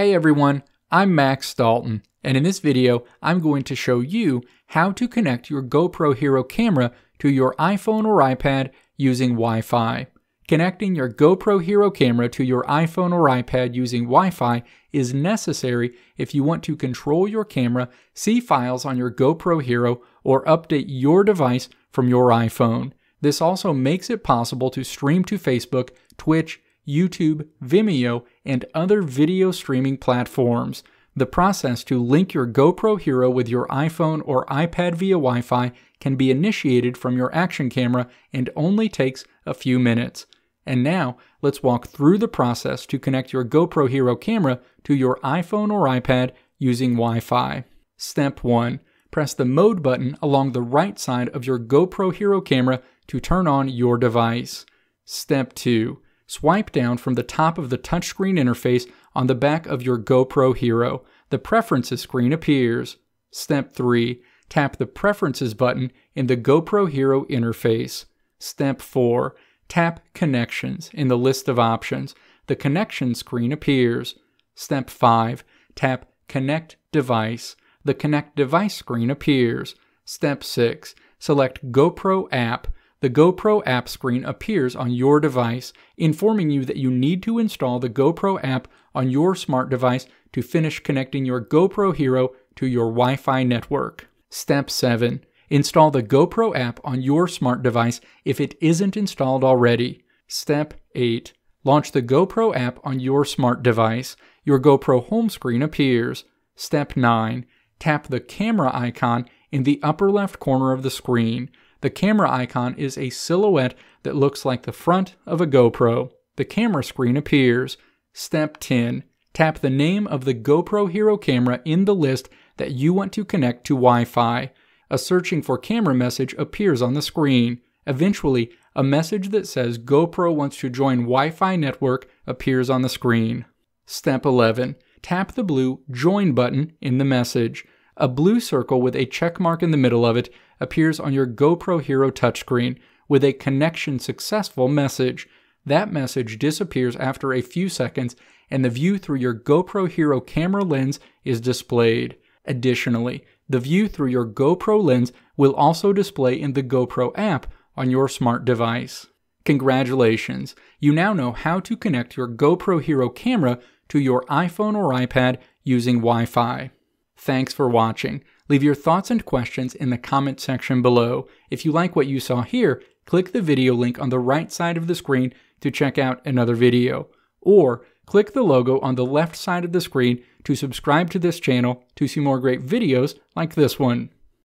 Hey everyone, I'm Max Dalton, and in this video I'm going to show you how to connect your GoPro Hero camera to your iPhone or iPad using Wi-Fi. Connecting your GoPro Hero camera to your iPhone or iPad using Wi-Fi is necessary if you want to control your camera, see files on your GoPro Hero, or update your device from your iPhone. This also makes it possible to stream to Facebook, Twitch, YouTube, Vimeo, and other video streaming platforms. The process to link your GoPro Hero with your iPhone or iPad via Wi-Fi can be initiated from your action camera and only takes a few minutes. And now, let's walk through the process to connect your GoPro Hero camera to your iPhone or iPad using Wi-Fi. Step 1. Press the mode button along the right side of your GoPro Hero camera to turn on your device. Step 2. Swipe down from the top of the touchscreen interface on the back of your GoPro Hero. The Preferences screen appears. Step 3. Tap the Preferences button in the GoPro Hero interface. Step 4. Tap Connections in the list of options. The Connections screen appears. Step 5. Tap Connect Device. The Connect Device screen appears. Step 6. Select GoPro App. The GoPro app screen appears on your device, informing you that you need to install the GoPro app on your smart device to finish connecting your GoPro Hero to your Wi-Fi network. Step 7. Install the GoPro app on your smart device if it isn't installed already. Step 8. Launch the GoPro app on your smart device. Your GoPro home screen appears. Step 9. Tap the camera icon in the upper left corner of the screen. The camera icon is a silhouette that looks like the front of a GoPro. The camera screen appears. Step 10. Tap the name of the GoPro Hero camera in the list that you want to connect to Wi-Fi. A searching for camera message appears on the screen. Eventually, a message that says GoPro wants to join Wi-Fi network appears on the screen. Step 11. Tap the blue Join button in the message. A blue circle with a check mark in the middle of it appears on your GoPro Hero touchscreen with a connection successful message. That message disappears after a few seconds and the view through your GoPro Hero camera lens is displayed. Additionally, the view through your GoPro lens will also display in the GoPro app on your smart device. Congratulations! You now know how to connect your GoPro Hero camera to your iPhone or iPad using Wi-Fi. Thanks for watching. Leave your thoughts and questions in the comment section below. If you like what you saw here, click the video link on the right side of the screen to check out another video, or click the logo on the left side of the screen to subscribe to this channel to see more great videos like this one.